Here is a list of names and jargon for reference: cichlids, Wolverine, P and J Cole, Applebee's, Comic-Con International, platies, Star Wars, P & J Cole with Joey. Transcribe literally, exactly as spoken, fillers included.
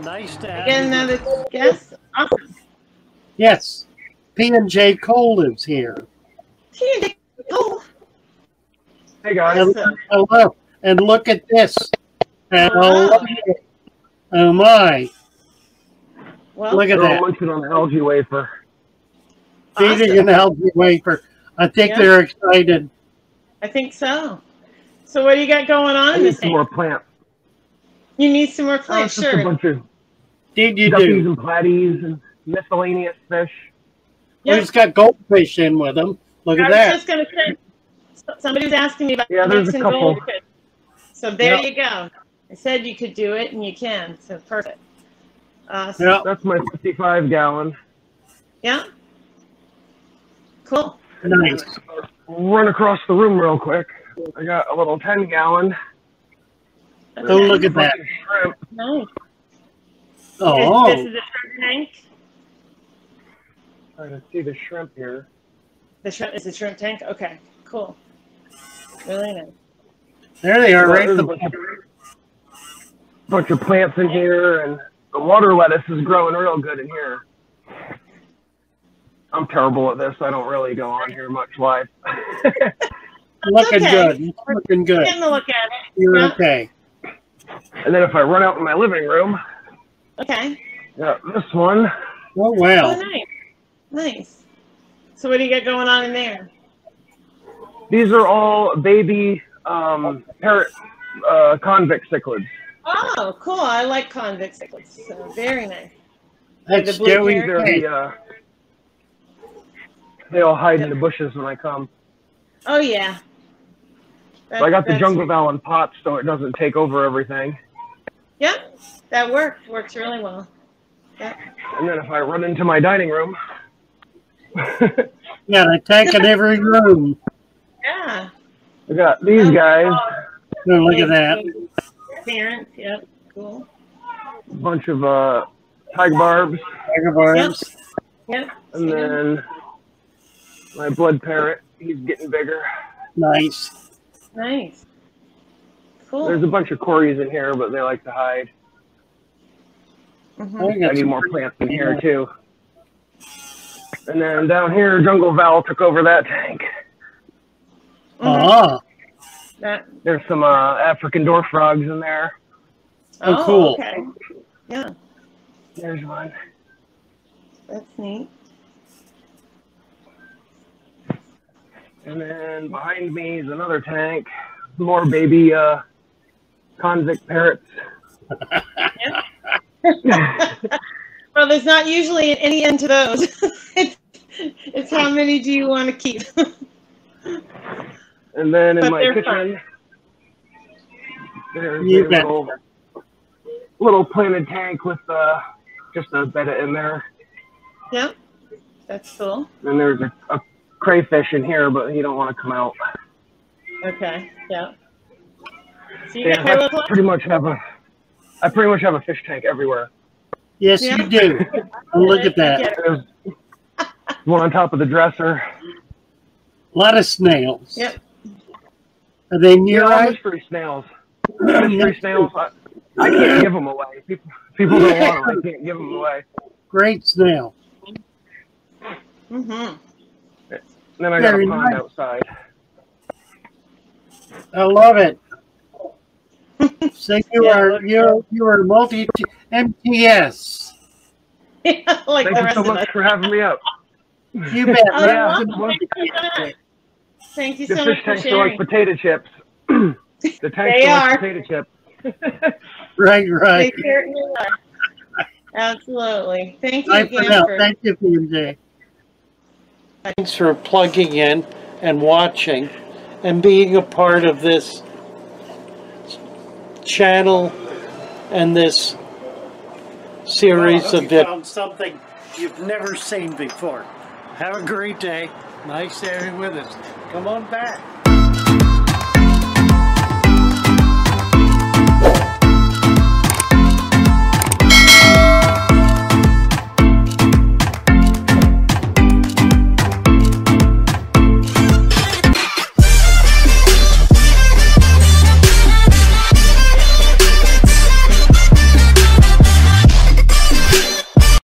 Nice to have Again, you. Another guest? Awesome. Yes. P and J Cole is here. P and J Cole. Hey, guys. Hello. Hello. And look at this. And oh. oh, my. Well, look at that. I'm munching on an algae wafer. Awesome. Eating an algae wafer. I think yeah. they're excited. I think so. So what do you got going on? I need some more plants. You need some more plants, oh, sure. A bunch of Did you do? And platies and miscellaneous fish. Yep. We just got goldfish in with them. Look I at that. I was just going to say, somebody was asking me about yeah, there's a couple. Goldfish. So there yep. you go. I said you could do it, and you can. So perfect. Awesome. Yeah, that's my fifty-five gallon. Yeah. Cool. Nice. Run across the room real quick. I got a little ten gallon. Okay. Oh, look at that. Nice. Oh. This, this is a shrimp tank. I can see the shrimp here. The shrimp is the shrimp tank? Okay, cool. Really nice. There they are, right? A bunch, of, bunch of plants in here, and the water lettuce is growing real good in here. I'm terrible at this. I don't really go on here much live. Looking okay. good. It's looking good. Getting a look at it. You're yeah. okay. And then if I run out in my living room. Okay. Yeah, this one. Oh, wow. Oh, nice. Nice. So what do you got going on in there? These are all baby um, parrot uh, convict cichlids. Oh, cool. I like convict cichlids. So very nice. That's the blue parrot. Uh, they all hide in the bushes when I come. Oh, yeah. So I got the jungle bell in pots so it doesn't take over everything. Yep, that worked. Works really well. Yep. And then if I run into my dining room. Yeah, they tank in every room. Yeah. I got these oh, guys. Oh, look at that. Parents, yep, cool. A bunch of uh, tiger barbs. Tiger barbs. Yep. Yep. And yeah. then my blood parrot, he's getting bigger. Nice. Nice. Cool. There's a bunch of corys in here, but they like to hide. Mm-hmm. I, I need more plants in here, too. And then down here, jungle Val took over that tank. Mm-hmm. Uh-huh. that, There's some uh, African dwarf frogs in there. Oh, oh cool. Okay. Yeah. There's one. That's neat. And then behind me is another tank. More baby uh, convict parrots. Well, there's not usually any end to those. it's, it's how many do you want to keep? And then in but my kitchen, fun. there's you a little, little planted tank with uh, just a betta in there. Yep, yeah, that's cool. And there's a, a crayfish in here, but he don't want to come out. Okay, yeah. So you yeah, got I pretty much have a, I pretty much have a fish tank everywhere. Yes, yeah. you do. Look at that. There's one on top of the dresser. A lot of snails. Yep. Are they near? Yeah, mystery snails. Mystery snails. I, I can't give them away. People, people don't want them. I can't give them away. Great snail. Mm-hmm. And then I got Very a pond nice. outside. I love it. So you yeah, are you you are multi M T S. Yeah, like Thank the you rest so of much us. for having me up. You bet. Oh, yeah, you Thank you so the much. The fish tanks are like potato chips. The tanks they are like potato chips. Right, right. They certainly are. Absolutely. Thank you. Bye again for now. For Thank you, P and J. Thanks for plugging in and watching and being a part of this channel and this series well, of videos. Found something you've never seen before. Have a great day. Nice having you with us. Come on back.